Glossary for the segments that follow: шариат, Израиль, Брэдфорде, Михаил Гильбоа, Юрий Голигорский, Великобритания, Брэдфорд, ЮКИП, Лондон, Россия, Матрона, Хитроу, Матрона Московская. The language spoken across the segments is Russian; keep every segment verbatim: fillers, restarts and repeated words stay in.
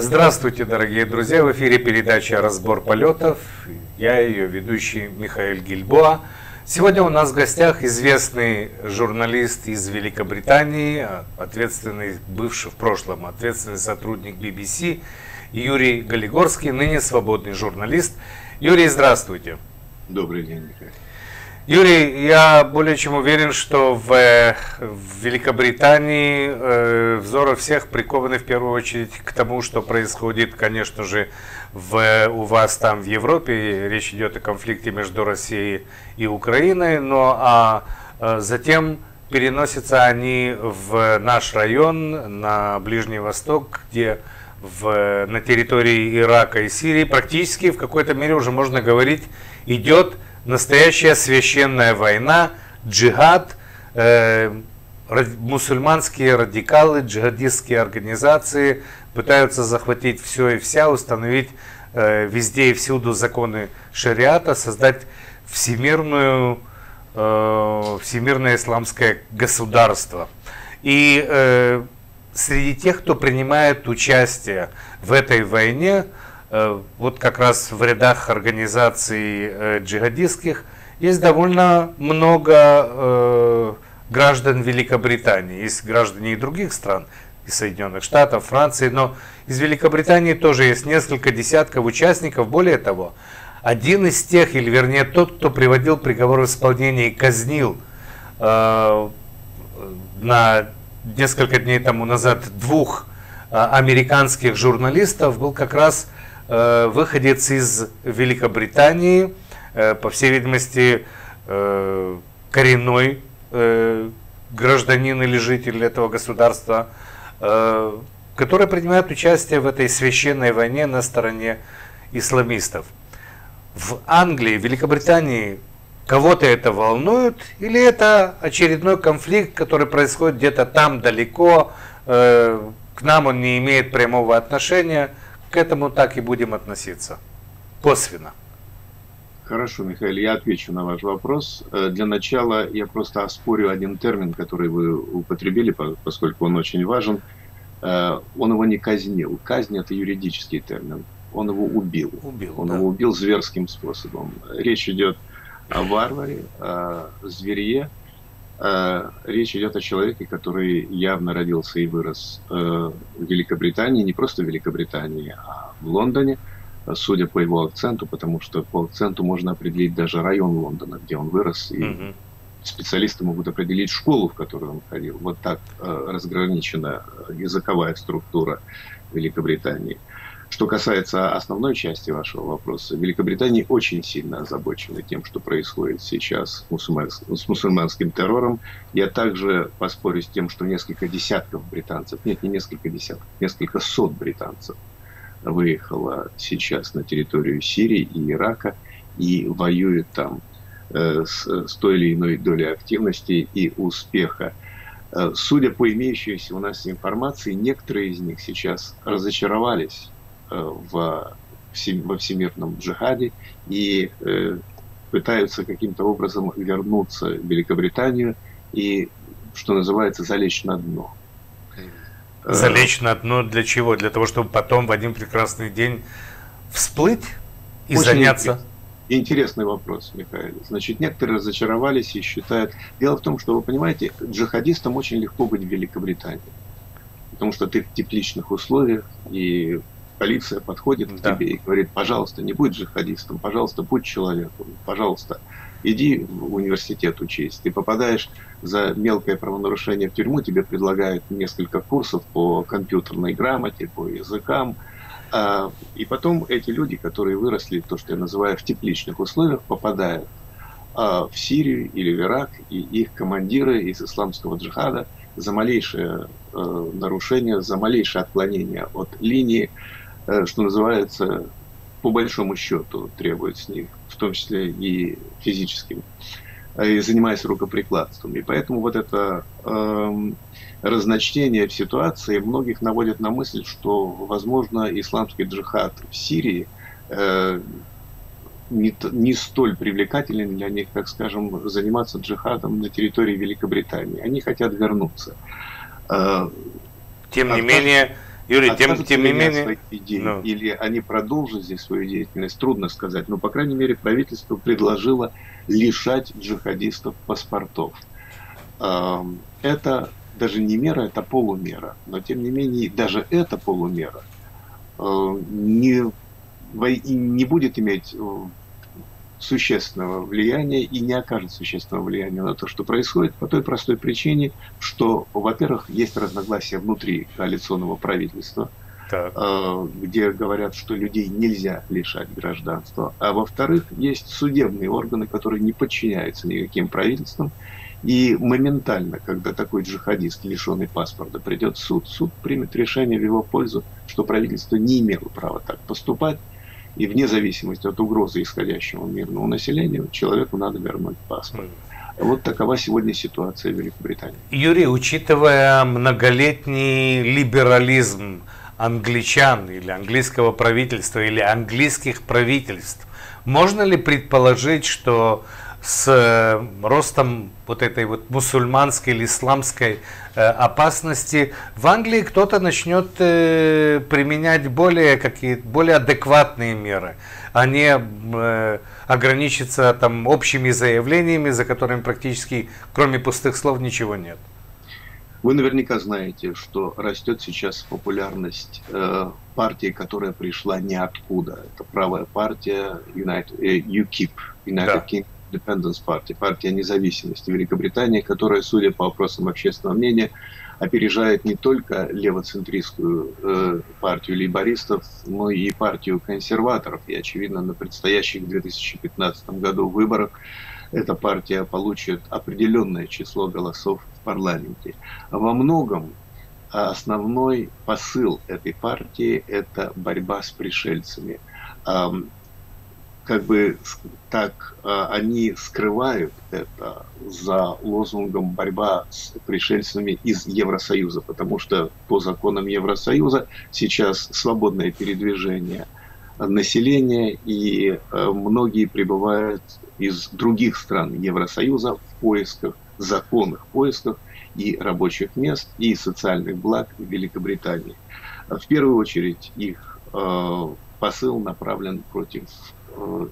Здравствуйте, дорогие друзья! В эфире передача «Разбор полетов». Я ее ведущий Михаил Гильбоа. Сегодня у нас в гостях известный журналист из Великобритании, ответственный, бывший в прошлом, ответственный сотрудник би би си Юрий Голигорский, ныне свободный журналист. Юрий, здравствуйте! Добрый день, Михаил. Юрий, я более чем уверен, что в, в Великобритании э, взоры всех прикованы в первую очередь к тому, что происходит, конечно же, в, у вас там в Европе. Речь идет о конфликте между Россией и Украиной, но а, а затем переносятся они в наш район, на Ближний Восток, где в, на территории Ирака и Сирии практически в какой-то мере уже можно говорить идет настоящая священная война, джихад, э, мусульманские радикалы, джихадистские организации пытаются захватить все и вся, установить э, везде и всюду законы шариата, создать всемирную, э, всемирное исламское государство. И э, среди тех, кто принимает участие в этой войне, вот как раз в рядах организаций джихадистских есть довольно много граждан Великобритании. Есть граждане и других стран, из Соединенных Штатов, Франции, но из Великобритании тоже есть несколько десятков участников. Более того, один из тех, или вернее тот, кто приводил приговор в исполнение и казнил на несколько дней тому назад двух американских журналистов, был как раз выходец из Великобритании, по всей видимости, коренной гражданин или житель этого государства, который принимает участие в этой священной войне на стороне исламистов. В Англии, в Великобритании кого-то это волнует, или это очередной конфликт, который происходит где-то там далеко, к нам он не имеет прямого отношения? К этому так и будем относиться косвенно. Хорошо, Михаил, я отвечу на ваш вопрос. Для начала я просто оспорю один термин, который вы употребили, поскольку он очень важен. Он его не казнил. Казнь — это юридический термин. Он его убил. убил он да. его убил зверским способом. Речь идет о варваре, о зверье. Речь идет о человеке, который явно родился и вырос в Великобритании, не просто в Великобритании, а в Лондоне, судя по его акценту, потому что по акценту можно определить даже район Лондона, где он вырос, и Mm-hmm. специалисты могут определить школу, в которую он ходил. Вот так разграничена языковая структура Великобритании. Что касается основной части вашего вопроса, Великобритания очень сильно озабочена тем, что происходит сейчас с мусульманским террором. Я также поспорю с тем, что несколько десятков британцев, нет, не несколько десятков, несколько сот британцев выехало сейчас на территорию Сирии и Ирака и воюет там с, с той или иной долей активности и успеха. Судя по имеющейся у нас информации, некоторые из них сейчас разочаровались во всемирном джихаде и э, пытаются каким-то образом вернуться в Великобританию и, что называется, залечь на дно. Залечь на дно для чего? Для того, чтобы потом в один прекрасный день всплыть и Очень заняться? Интересный вопрос, Михаил. Значит, некоторые разочаровались и считают... Дело в том, что, вы понимаете, джихадистам очень легко быть в Великобритании, потому что ты в тепличных условиях, и полиция подходит к да. тебе и говорит: пожалуйста, не будь джихадистом, пожалуйста, будь человеком, пожалуйста, иди в университет учись. Ты попадаешь за мелкое правонарушение в тюрьму, тебе предлагают несколько курсов по компьютерной грамоте, по языкам. И потом эти люди, которые выросли, то, что я называю, в тепличных условиях, попадают в Сирию или в Ирак, и их командиры из исламского джихада за малейшее нарушение, за малейшее отклонение от линии, что называется, по большому счету требует с них, в том числе и физическим, и занимаясь рукоприкладством. И поэтому вот это э, разночтение в ситуации многих наводит на мысль, что, возможно, исламский джихад в Сирии э, не, не столь привлекателен для них, как, скажем, заниматься джихадом на территории Великобритании. Они хотят вернуться. Э, Тем не менее... Юрий, тем, тем не менее... Идеи, ну... Или они продолжат здесь свою деятельность, трудно сказать. Но, по крайней мере, правительство предложило лишать джихадистов паспортов. Это даже не мера, это полумера. Но, тем не менее, даже эта полумера не, не будет иметь существенного влияния и не окажет существенного влияния на то, что происходит, по той простой причине, что, во-первых, есть разногласия внутри коалиционного правительства, так. где говорят, что людей нельзя лишать гражданства, а во-вторых, есть судебные органы, которые не подчиняются никаким правительствам, и моментально, когда такой джихадист, лишенный паспорта, придет в суд, суд примет решение в его пользу, что правительство не имело права так поступать, и вне зависимости от угрозы исходящего мирного населения, человеку надо вернуть паспорт. Вот такова сегодня ситуация в Великобритании. Юрий, учитывая многолетний либерализм англичан или английского правительства, или английских правительств, можно ли предположить, что с ростом вот этой вот мусульманской или исламской опасности в Англии кто-то начнет применять более какие-то более адекватные меры, а не ограничиться там общими заявлениями, за которыми практически кроме пустых слов ничего нет? Вы наверняка знаете, что растет сейчас популярность э, партии, которая пришла ниоткуда. Это правая партия ю кип, United Independence Party, партия независимости Великобритании, которая, судя по опросам общественного мнения, опережает не только левоцентристскую э, партию лейбористов, но и партию консерваторов. И, очевидно, на предстоящих в две тысячи пятнадцатом году выборах эта партия получит определенное число голосов в парламенте. Во многом основной посыл этой партии – это борьба с пришельцами. Как бы так они скрывают это за лозунгом «борьба с пришельцами из Евросоюза», потому что по законам Евросоюза сейчас свободное передвижение населения, и многие прибывают из других стран Евросоюза в поисках, законных поисках и рабочих мест, и социальных благ в Великобритании. В первую очередь их посыл направлен против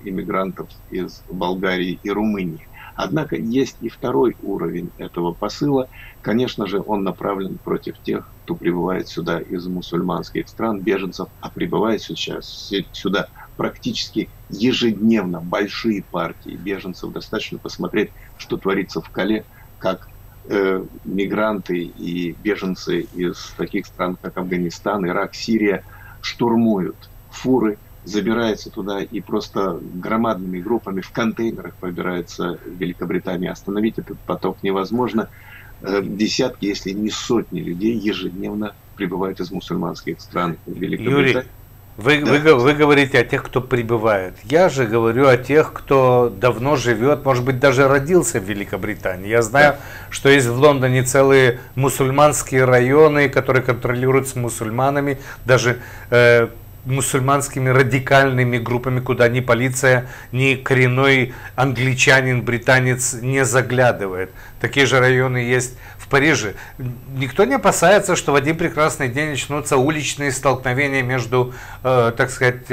иммигрантов из Болгарии и Румынии. Однако есть и второй уровень этого посыла. Конечно же, он направлен против тех, кто прибывает сюда из мусульманских стран, беженцев, а прибывает сейчас сюда практически ежедневно большие партии беженцев. Достаточно посмотреть, что творится в Кале, как э, мигранты и беженцы из таких стран, как Афганистан, Ирак, Сирия, штурмуют фуры, забирается туда и просто громадными группами в контейнерах побирается в Великобритании. Остановить этот поток невозможно. Десятки, если не сотни людей ежедневно прибывают из мусульманских стран в Великобритании. Юрий, вы, да. вы, вы говорите о тех, кто прибывает. Я же говорю о тех, кто давно живет, может быть, даже родился в Великобритании. Я знаю, да. что есть в Лондоне целые мусульманские районы, которые контролируются мусульманами, даже э, мусульманскими радикальными группами, куда ни полиция, ни коренной англичанин, британец не заглядывает. Такие же районы есть в Париже. Никто не опасается, что в один прекрасный день начнутся уличные столкновения между, э, так сказать,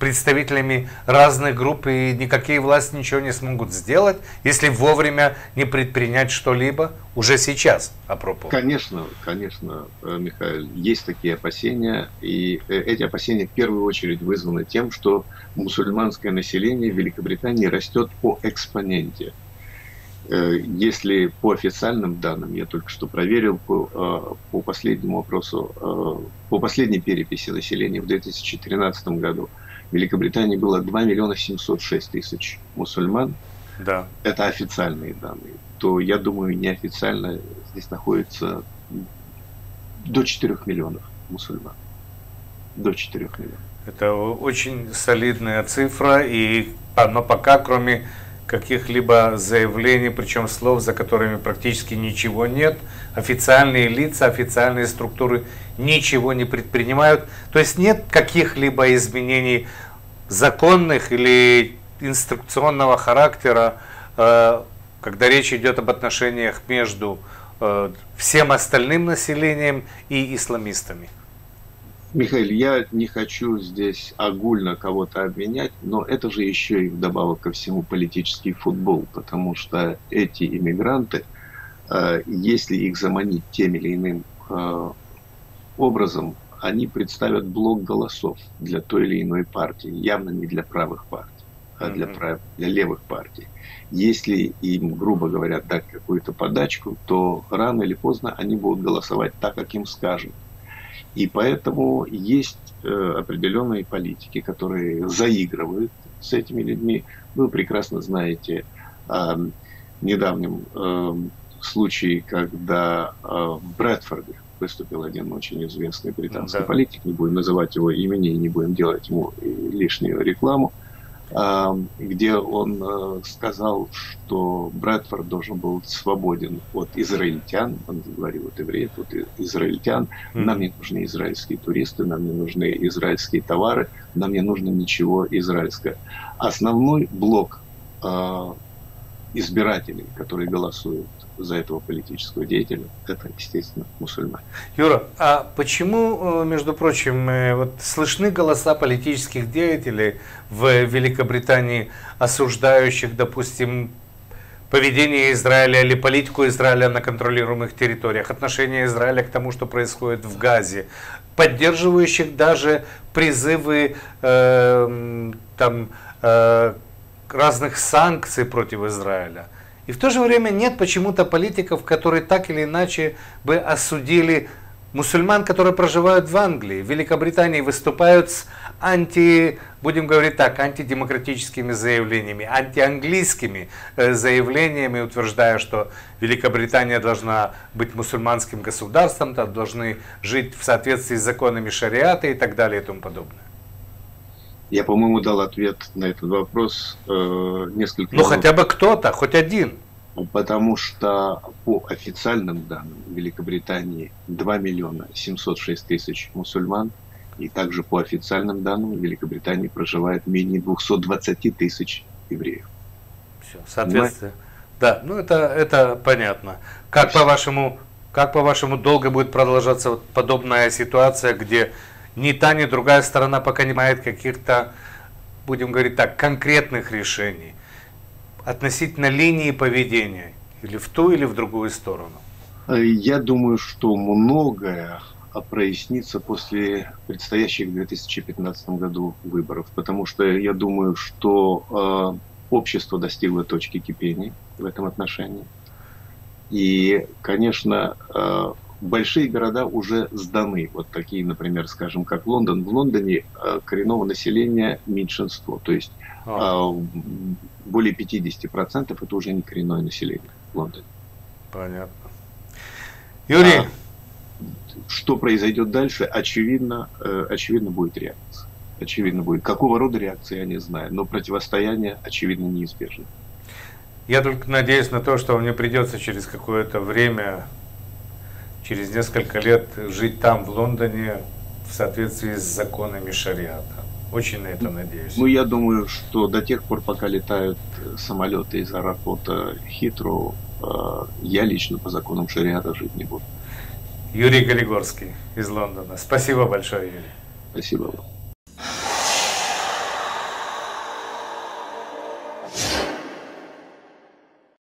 представителями разных групп, и никакие власти ничего не смогут сделать, если вовремя не предпринять что-либо уже сейчас, апропо. Конечно, конечно, Михаил, есть такие опасения, и эти опасения в первую очередь вызваны тем, что мусульманское население в Великобритании растет по экспоненте. Если по официальным данным, я только что проверил, по, по последнему опросу, по последней переписи населения в две тысячи тринадцатом году в Великобритании было два миллиона семьсот шесть тысяч мусульман. Да. Это официальные данные. То, я думаю, неофициально здесь находится до четырёх миллионов мусульман. До четырёх миллионов. Это очень солидная цифра, и она пока, кроме каких-либо заявлений, причем слов, за которыми практически ничего нет. Официальные лица, официальные структуры ничего не предпринимают. То есть нет каких-либо изменений законных или инструкционного характера, когда речь идет об отношениях между всем остальным населением и исламистами. Михаил, я не хочу здесь огульно кого-то обвинять, но это же еще и вдобавок ко всему политический футбол, потому что эти иммигранты, если их заманить тем или иным образом, они представят блок голосов для той или иной партии, явно не для правых партий, а для, прав... для левых партий. Если им, грубо говоря, дать какую-то подачку, то рано или поздно они будут голосовать так, как им скажут. И поэтому есть э, определенные политики, которые заигрывают с этими людьми. Вы прекрасно знаете о недавнем э, случае, когда э, в Брэдфорде выступил один очень известный британский да. политик, не будем называть его имени и не будем делать ему лишнюю рекламу, где он сказал, что Брэдфорд должен был быть свободен от израильтян, он говорил от евреев, от израильтян, нам не нужны израильские туристы, нам не нужны израильские товары, нам не нужно ничего израильское. Основной блок избирателей, которые голосуют за этого политического деятеля, это, естественно, мусульмане. Юра, а почему, между прочим, вот слышны голоса политических деятелей в Великобритании, осуждающих, допустим, поведение Израиля или политику Израиля на контролируемых территориях, отношение Израиля к тому, что происходит в Газе, поддерживающих даже призывы э, там, э, разных санкций против Израиля? И в то же время нет почему-то политиков, которые так или иначе бы осудили мусульман, которые проживают в Англии, в Великобритании, выступают с анти, будем говорить так, антидемократическими заявлениями, антианглийскими заявлениями, утверждая, что Великобритания должна быть мусульманским государством, там должны жить в соответствии с законами шариата и так далее и тому подобное. Я, по-моему, дал ответ на этот вопрос э, несколько... Ну, хотя бы кто-то, хоть один. Потому что по официальным данным в Великобритании два миллиона семьсот шесть тысяч мусульман, и также по официальным данным в Великобритании проживает менее двухсот двадцати тысяч евреев. Все, соответственно. Мы... Да, ну это, это понятно. Как по-вашему, как по-вашему долго будет продолжаться вот подобная ситуация, где... Ни та, ни другая сторона пока не имеет каких-то, будем говорить так, конкретных решений относительно линии поведения или в ту, или в другую сторону? Я думаю, что многое прояснится после предстоящих в две тысячи пятнадцатом году выборов, потому что я думаю, что общество достигло точки кипения в этом отношении. И, конечно, большие города уже сданы, вот такие, например, скажем, как Лондон. В Лондоне коренного населения меньшинство, то есть а. более пятидесяти процентов это уже не коренное население в Лондоне. Понятно. Юрий, а что произойдет дальше, очевидно, очевидно будет реакция. Очевидно будет. Какого рода реакция, я не знаю, но противостояние, очевидно, неизбежно. Я только надеюсь на то, что мне придется через какое-то время... через несколько лет жить там, в Лондоне, в соответствии с законами шариата. Очень на это надеюсь. Ну, я думаю, что до тех пор, пока летают самолеты из аэропорта Хитроу, я лично по законам шариата жить не буду. Юрий Голигорский из Лондона. Спасибо большое, Юрий. Спасибо вам.